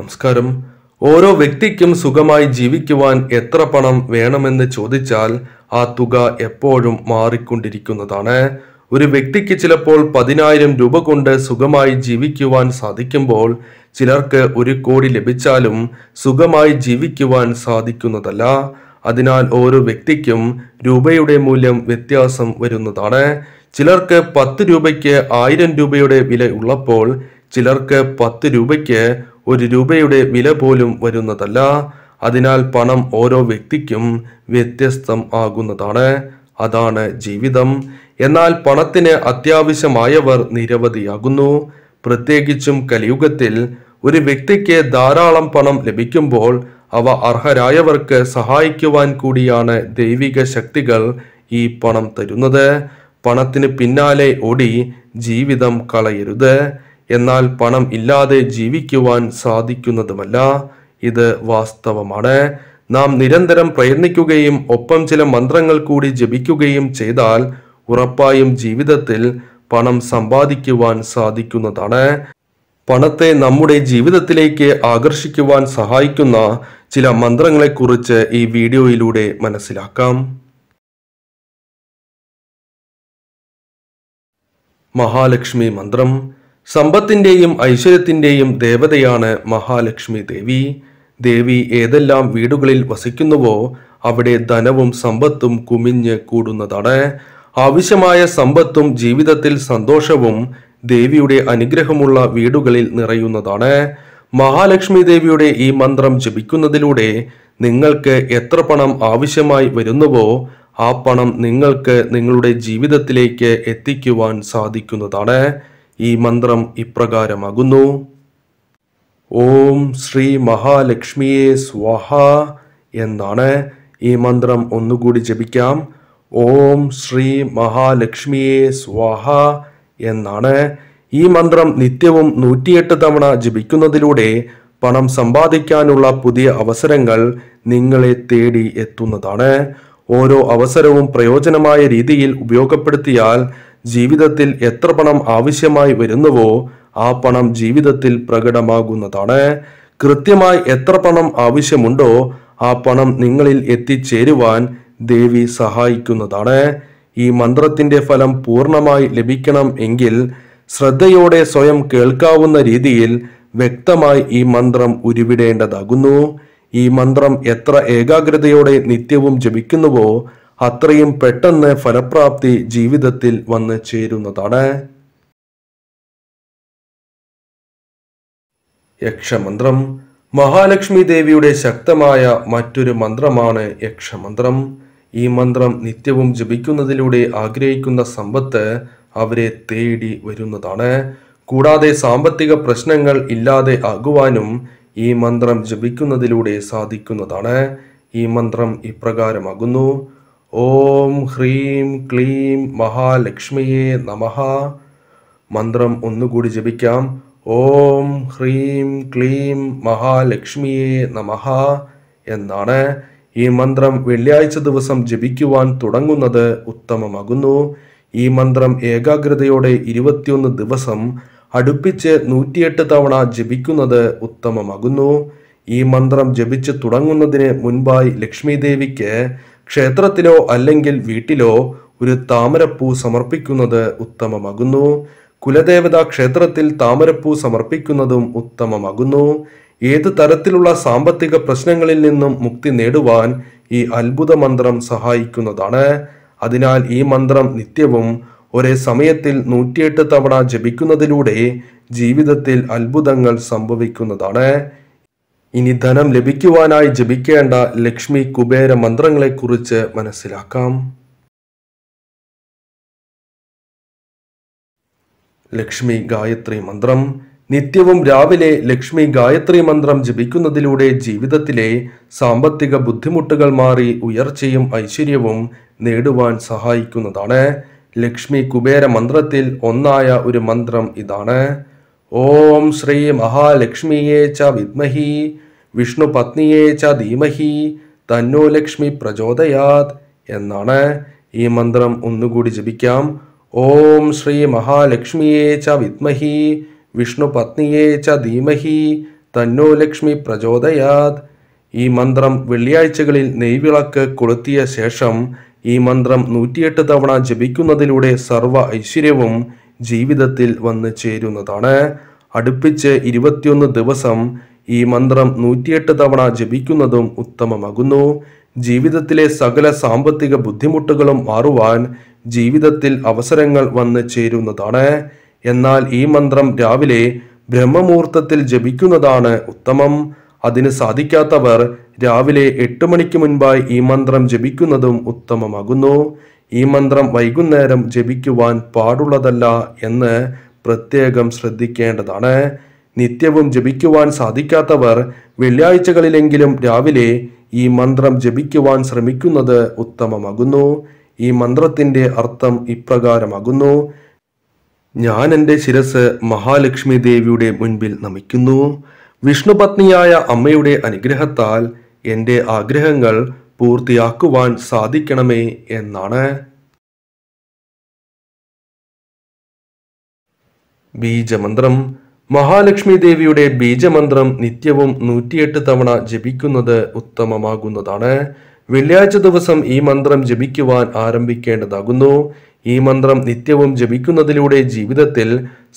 നമസ്കാരം. ഓരോ വ്യക്തിക്കും സുഖമായി ജീവിക്കുവാൻ എത്ര പണം വേണമെന്ന് ചോദിച്ചാൽ ആ തുക എപ്പോഴും മാറിക്കൊണ്ടിരിക്കുന്നതാണ്. ഒരു വ്യക്തിക്ക് ചിലപ്പോൾ 10,000 രൂപ കൊണ്ട് സുഖമായി ജീവിക്കുവാൻ സാധിക്കുമ്പോൾ ചിലർക്ക് 1 കോടി ലഭിച്ചാലും സുഖമായി ജീവിക്കുവാൻ സാധിക്കുന്നതല്ല. അതിനാൽ ഓരോ വ്യക്തിക്കും രൂപയുടെ മൂല്യം വ്യത്യാസം വരുന്നതാണ്. ചിലർക്ക് 10 രൂപയ്ക്ക് 1000 രൂപയുടെ വില ഉള്ളപ്പോൾ ചിലർക്ക് 10 രൂപയ്ക്ക് 1 രൂപയുടെ വില പോലും വരുന്നതല്ല. അതിനാൽ പണം ഓരോ വ്യക്തിക്കും വ്യത്യസ്തം ആകുന്നതാണ്. അതാണ് ജീവിതം. എന്നാൽ പണത്തിന് അത്യാവശ്യമായവർ നിരവധിയാകുന്നു. പ്രത്യേകിച്ചും കലിയുഗത്തിൽ ഒരു വ്യക്തിക്ക് ധാരാളം പണം ലഭിക്കുമ്പോൾ അവ അർഹരായവർക്ക് സഹായിക്കുവാൻ കൂടിയാണ് ദൈവിക ശക്തികൾ ഈ പണം തരുന്നത്. പണത്തിന് പിന്നാലെ ഓടി ജീവിതം കളയരുത്. എന്നാൽ പണം ഇല്ലാതെ ജീവിക്കുവാൻ സാധിക്കുന്നതുമല്ല. ഇത് വാസ്തവമാണ്. നാം നിരന്തരം പ്രയത്നിക്കുകയും ഒപ്പം ചില മന്ത്രങ്ങൾ കൂടി ജപിക്കുകയും ചെയ്താൽ ഉറപ്പായും ജീവിതത്തിൽ പണം സമ്പാദിക്കുവാൻ സാധിക്കുന്നതാണ്. പണത്തെ നമ്മുടെ ജീവിതത്തിലേക്ക് ആകർഷിക്കുവാൻ സഹായിക്കുന്ന ചില മന്ത്രങ്ങളെക്കുറിച്ച് ഈ വീഡിയോയിലൂടെ മനസ്സിലാക്കാം. മഹാലക്ഷ്മി മന്ത്രം. സമ്പത്തിൻ്റെയും ഐശ്വര്യത്തിൻ്റെയും ദേവതയാണ് മഹാലക്ഷ്മി ദേവി. ദേവി ഏതെല്ലാം വീടുകളിൽ വസിക്കുന്നുവോ അവിടെ ധനവും സമ്പത്തും കുമിഞ്ഞ് കൂടുന്നതാണ്. ആവശ്യമായ സമ്പത്തും ജീവിതത്തിൽ സന്തോഷവും ദേവിയുടെ അനുഗ്രഹമുള്ള വീടുകളിൽ നിറയുന്നതാണ്. മഹാലക്ഷ്മി ദേവിയുടെ ഈ മന്ത്രം ജപിക്കുന്നതിലൂടെ നിങ്ങൾക്ക് എത്ര പണം ആവശ്യമായി വരുന്നുവോ ആ പണം നിങ്ങൾക്ക് നിങ്ങളുടെ ജീവിതത്തിലേക്ക് എത്തിക്കുവാൻ സാധിക്കുന്നതാണ്. ഈ മന്ത്രം ഇപ്രകാരമാകുന്നു: ഓം ശ്രീ മഹാലക്ഷ്മിയെ സ്വാഹ എന്നാണ്. ഈ മന്ത്രം ഒന്നുകൂടി ജപിക്കാം. ഓം ശ്രീ മഹാലക്ഷ്മിയെ സ്വാഹ എന്നാണ്. ഈ മന്ത്രം നിത്യവും 108 തവണ ജപിക്കുന്നതിലൂടെ പണം സമ്പാദിക്കാനുള്ള പുതിയ അവസരങ്ങൾ നിങ്ങളെ തേടി എത്തുന്നതാണ്. ഓരോ അവസരവും പ്രയോജനമായ രീതിയിൽ ഉപയോഗപ്പെടുത്തിയാൽ ജീവിതത്തിൽ എത്ര പണം ആവശ്യമായി വരുന്നുവോ ആ പണം ജീവിതത്തിൽ പ്രകടമാകുന്നതാണ്. കൃത്യമായി എത്ര പണം ആവശ്യമുണ്ടോ ആ പണം നിങ്ങളിൽ എത്തിച്ചേരുവാൻ ദേവി സഹായിക്കുന്നതാണ്. ഈ മന്ത്രത്തിന്റെ ഫലം പൂർണ്ണമായി ലഭിക്കണം എങ്കിൽ ശ്രദ്ധയോടെ സ്വയം കേൾക്കാവുന്ന രീതിയിൽ വ്യക്തമായി ഈ മന്ത്രം ഉരുവിടേണ്ടതാകുന്നു. ഈ മന്ത്രം എത്ര ഏകാഗ്രതയോടെ നിത്യവും ജപിക്കുന്നുവോ അത്രയും പെട്ടെന്ന് ഫലപ്രാപ്തി ജീവിതത്തിൽ വന്നു ചേരുന്നതാണ്. യക്ഷമന്ത്രം. മഹാലക്ഷ്മി ദേവിയുടെ ശക്തമായ മറ്റൊരു മന്ത്രമാണ് യക്ഷമന്ത്രം. ഈ മന്ത്രം നിത്യവും ജപിക്കുന്നതിലൂടെ ആഗ്രഹിക്കുന്ന സമ്പത്ത് അവരെ തേടി വരുന്നതാണ്. കൂടാതെ സാമ്പത്തിക പ്രശ്നങ്ങൾ ഇല്ലാതെ ആകുവാനും ഈ മന്ത്രം ജപിക്കുന്നതിലൂടെ സാധിക്കുന്നതാണ്. ഈ മന്ത്രം ഇപ്രകാരമാകുന്നു: ഓം ഹ്രീം ക്ലീം മഹാലക്ഷ്മിയെ നമഃ. മന്ത്രം ഒന്നുകൂടി ജപിക്കാം. ഓം ഹ്രീം ക്ലീം മഹാലക്ഷ്മിയെ നമഃ എന്നാണ്. ഈ മന്ത്രം വെള്ളിയാഴ്ച ദിവസം ജപിക്കുവാൻ തുടങ്ങുന്നത് ഉത്തമമാകുന്നു. ഈ മന്ത്രം ഏകാഗ്രതയോടെ 21 ദിവസം അടുപ്പിച്ച് 108 തവണ ജപിക്കുന്നത് ഉത്തമമാകുന്നു. ഈ മന്ത്രം ജപിച്ച് തുടങ്ങുന്നതിന് മുൻപായി ലക്ഷ്മി ദേവിക്ക് ക്ഷേത്രത്തിലോ അല്ലെങ്കിൽ വീട്ടിലോ ഒരു താമരപ്പൂ സമർപ്പിക്കുന്നത് ഉത്തമമാകുന്നു. കുലദേവതാ ക്ഷേത്രത്തിൽ താമരപ്പൂ സമർപ്പിക്കുന്നതും ഉത്തമമാകുന്നു. ഏത് തരത്തിലുള്ള സാമ്പത്തിക പ്രശ്നങ്ങളിൽ നിന്നും മുക്തി നേടുവാൻ ഈ അത്ഭുത മന്ത്രം സഹായിക്കുന്നതാണ്. അതിനാൽ ഈ മന്ത്രം നിത്യവും ഒരേ സമയത്തിൽ 108 തവണ ജപിക്കുന്നതിലൂടെ ജീവിതത്തിൽ അത്ഭുതങ്ങൾ സംഭവിക്കുന്നതാണ്. ഇനി ധനം ലഭിക്കുവാനായി ജപിക്കേണ്ട ലക്ഷ്മി കുബേര മന്ത്രങ്ങളെക്കുറിച്ച് മനസ്സിലാക്കാം. ലക്ഷ്മി ഗായത്രി മന്ത്രം. നിത്യവും രാവിലെ ലക്ഷ്മി ഗായത്രി മന്ത്രം ജപിക്കുന്നതിലൂടെ ജീവിതത്തിലെ സാമ്പത്തിക ബുദ്ധിമുട്ടുകൾ മാറി ഉയർച്ചയും ഐശ്വര്യവും നേടുവാൻ സഹായിക്കുന്നതാണ്. ലക്ഷ്മി കുബേര മന്ത്രത്തിൽ ഒന്നായ ഒരു മന്ത്രം ഇതാണ്: ഓം ശ്രീ മഹാലക്ഷ്മിയെ ച വിദ്മഹി വിഷ്ണു പത്നിയെ ച ധീമഹി തന്നോ ലക്ഷ്മി പ്രചോദയാത് എന്നാണ്. ഈ മന്ത്രം ഒന്നുകൂടി ജപിക്കാം. ഓം ശ്രീ മഹാലക്ഷ്മിയെ ച വിദ്മഹി വിഷ്ണു പത്നിയെ ച ധീമഹി തന്നോ ലക്ഷ്മി പ്രചോദയാത്. ഈ മന്ത്രം വെള്ളിയാഴ്ചകളിൽ നെയ്വിളക്ക് കൊളുത്തിയ ശേഷം ഈ മന്ത്രം 108 തവണ ജപിക്കുന്നതിലൂടെ സർവ്വ ഐശ്വര്യവും ജീവിതത്തിൽ വന്നു ചേരുന്നതാണ്. അടുപ്പിച്ച് 21 ദിവസം ഈ മന്ത്രം 108 തവണ ജപിക്കുന്നതും ഉത്തമമാകുന്നു. ജീവിതത്തിലെ സകല സാമ്പത്തിക ബുദ്ധിമുട്ടുകളും മാറുവാൻ ജീവിതത്തിൽ അവസരങ്ങൾ വന്നു ചേരുന്നതാണ്. എന്നാൽ ഈ മന്ത്രം രാവിലെ ബ്രഹ്മമുഹൂർത്തത്തിൽ ജപിക്കുന്നതാണ് ഉത്തമം. അതിന് സാധിക്കാത്തവർ രാവിലെ 8 മണിക്ക് മുൻപായി ഈ മന്ത്രം ജപിക്കുന്നതും ഉത്തമമാകുന്നു. ഈ മന്ത്രം വൈകുന്നേരം ജപിക്കുവാൻ പാടുള്ളതല്ല എന്ന് പ്രത്യേകം ശ്രദ്ധിക്കേണ്ടതാണ്. നിത്യവും ജപിക്കുവാൻ സാധിക്കാത്തവർ വെള്ളിയാഴ്ചകളിലെങ്കിലും രാവിലെ ഈ മന്ത്രം ജപിക്കുവാൻ ശ്രമിക്കുന്നത് ഉത്തമമാകുന്നു. ഈ മന്ത്രത്തിൻ്റെ അർത്ഥം ഇപ്രകാരമാകുന്നു: ഞാൻ എൻ്റെ ശിരസ് മഹാലക്ഷ്മി ദേവിയുടെ മുൻപിൽ നമിക്കുന്നു. വിഷ്ണുപത്നിയായ അമ്മയുടെ അനുഗ്രഹത്താൽ എൻ്റെ ആഗ്രഹങ്ങൾ പൂർത്തിയാക്കുവാൻ സാധിക്കണമേ എന്നാണ്. ബീജമന്ത്രം. മഹാലക്ഷ്മി ദേവിയുടെ ബീജമന്ത്രം നിത്യവും 108 തവണ ജപിക്കുന്നത് ഉത്തമമാകുന്നതാണ്. വെള്ളിയാഴ്ച ദിവസം ഈ മന്ത്രം ജപിക്കുവാൻ ആരംഭിക്കേണ്ടതാകുന്നു. ഈ മന്ത്രം നിത്യവും ജപിക്കുന്നതിലൂടെ ജീവിതത്തിൽ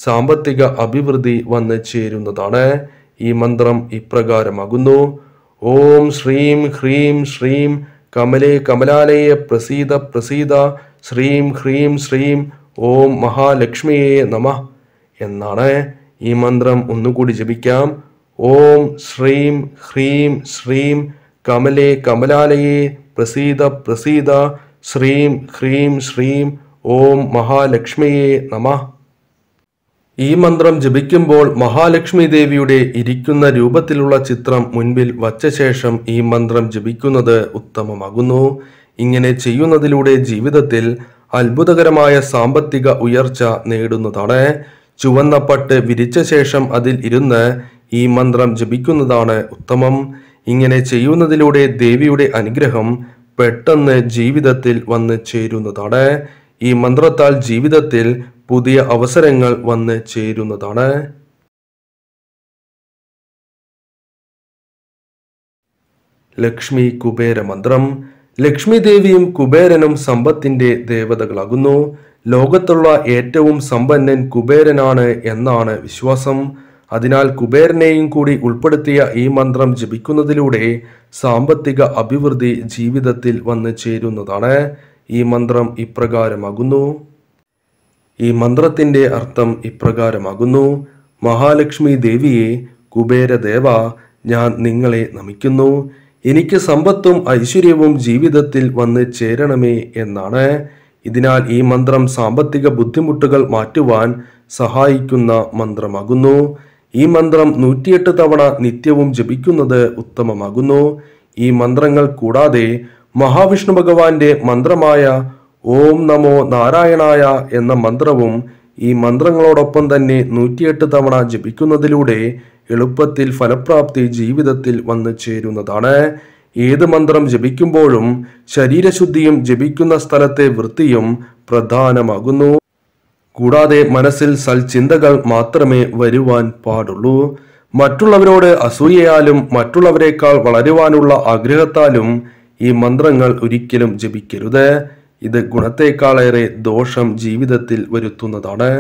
സാമ്പത്തിക അഭിവൃദ്ധി വന്നു ചേരുന്നതാണ്. ഈ മന്ത്രം ഇപ്രകാരമാകുന്നു: ഓം ശ്രീം ഹ്രീം ശ്രീം കമലേ കമലാലയ പ്രസീത പ്രസീത ശ്രീം ഹ്രീം ശ്രീം ഓം മഹാലക്ഷ്മിയേ നമഃ എന്നാണ്. ഈ മന്ത്രം ഒന്നുകൂടി ജപിക്കാം: ഓം ശ്രീം ഹ്രീം ശ്രീം കമലേ കമലാലയേ പ്രസീത പ്രസീത ശ്രീം ഹ്രീം ശ്രീം ഓം മഹാലക്ഷ്മിയേ നമഃ. ഈ മന്ത്രം ജപിക്കുമ്പോൾ മഹാലക്ഷ്മി ദേവിയുടെ ഇരിക്കുന്ന രൂപത്തിലുള്ള ചിത്രം മുൻപിൽ വച്ച ശേഷം ഈ മന്ത്രം ജപിക്കുന്നത് ഉത്തമമാകുന്നു. ഇങ്ങനെ ചെയ്യുന്നതിലൂടെ ജീവിതത്തിൽ അത്ഭുതകരമായ സാമ്പത്തിക ഉയർച്ച നേടുന്നതാണ്. ചുവന്ന പട്ട് വിരിച്ച ശേഷം അതിൽ ഇരുന്ന് ഈ മന്ത്രം ജപിക്കുന്നതാണ് ഉത്തമം. ഇങ്ങനെ ചെയ്യുന്നതിലൂടെ ദേവിയുടെ അനുഗ്രഹം പെട്ടെന്ന് ജീവിതത്തിൽ വന്നു ചേരുന്നതാണ്. ഈ മന്ത്രത്താൽ ജീവിതത്തിൽ പുതിയ അവസരങ്ങൾ വന്നു ചേരുന്നതാണ്. ലക്ഷ്മി കുബേര മന്ത്രം. ലക്ഷ്മി ദേവിയും കുബേരനും സമ്പത്തിന്റെ ദേവതകളാകുന്നു. ലോകത്തുള്ള ഏറ്റവും സമ്പന്നൻ കുബേരനാണ് എന്നാണ് വിശ്വാസം. അതിനാൽ കുബേരനെയും കൂടി ഉൾപ്പെടുത്തിയ ഈ മന്ത്രം ജപിക്കുന്നതിലൂടെ സാമ്പത്തിക അഭിവൃദ്ധി ജീവിതത്തിൽ വന്നു ചേരുന്നതാണ്. ഈ മന്ത്രം ഇപ്രകാരമാകുന്നു. ഈ മന്ത്രത്തിൻ്റെ അർത്ഥം ഇപ്രകാരമാകുന്നു: മഹാലക്ഷ്മി ദേവിയെ കുബേരദേവ, ഞാൻ നിങ്ങളെ നമിക്കുന്നു. എനിക്ക് സമ്പത്തും ഐശ്വര്യവും ജീവിതത്തിൽ വന്ന് ചേരണമേ എന്നാണ്. ഇതിനാൽ ഈ മന്ത്രം സാമ്പത്തിക ബുദ്ധിമുട്ടുകൾ മാറ്റുവാൻ സഹായിക്കുന്ന മന്ത്രമാകുന്നു. ഈ മന്ത്രം 108 തവണ നിത്യവും ജപിക്കുന്നത് ഉത്തമമാകുന്നു. ഈ മന്ത്രങ്ങൾ കൂടാതെ മഹാവിഷ്ണു ഭഗവാന്റെ മന്ത്രമായ ഓം നമോ നാരായണായ എന്ന മന്ത്രവും ഈ മന്ത്രങ്ങളോടൊപ്പം തന്നെ 108 തവണ ജപിക്കുന്നതിലൂടെ എളുപ്പത്തിൽ ഫലപ്രാപ്തി ജീവിതത്തിൽ വന്നു ചേരുന്നതാണ്. ഏത് മന്ത്രം ജപിക്കുമ്പോഴും ശരീരശുദ്ധിയും ജപിക്കുന്ന സ്ഥലത്തെ വൃത്തിയും പ്രധാനമാകുന്നു. കൂടാതെ മനസ്സിൽ സൽചിന്തകൾ മാത്രമേ വരുവാൻ പാടുള്ളൂ. മറ്റുള്ളവരോട് അസൂയയാലും മറ്റുള്ളവരെക്കാൾ വളരുവാനുള്ള ആഗ്രഹത്താലും ഈ മന്ത്രങ്ങൾ ഒരിക്കലും ജപിക്കരുത്. ഇത് ഗുണത്തെക്കാളേറെ ദോഷം ജീവിതത്തിൽ വരുത്തുന്നതാണ്.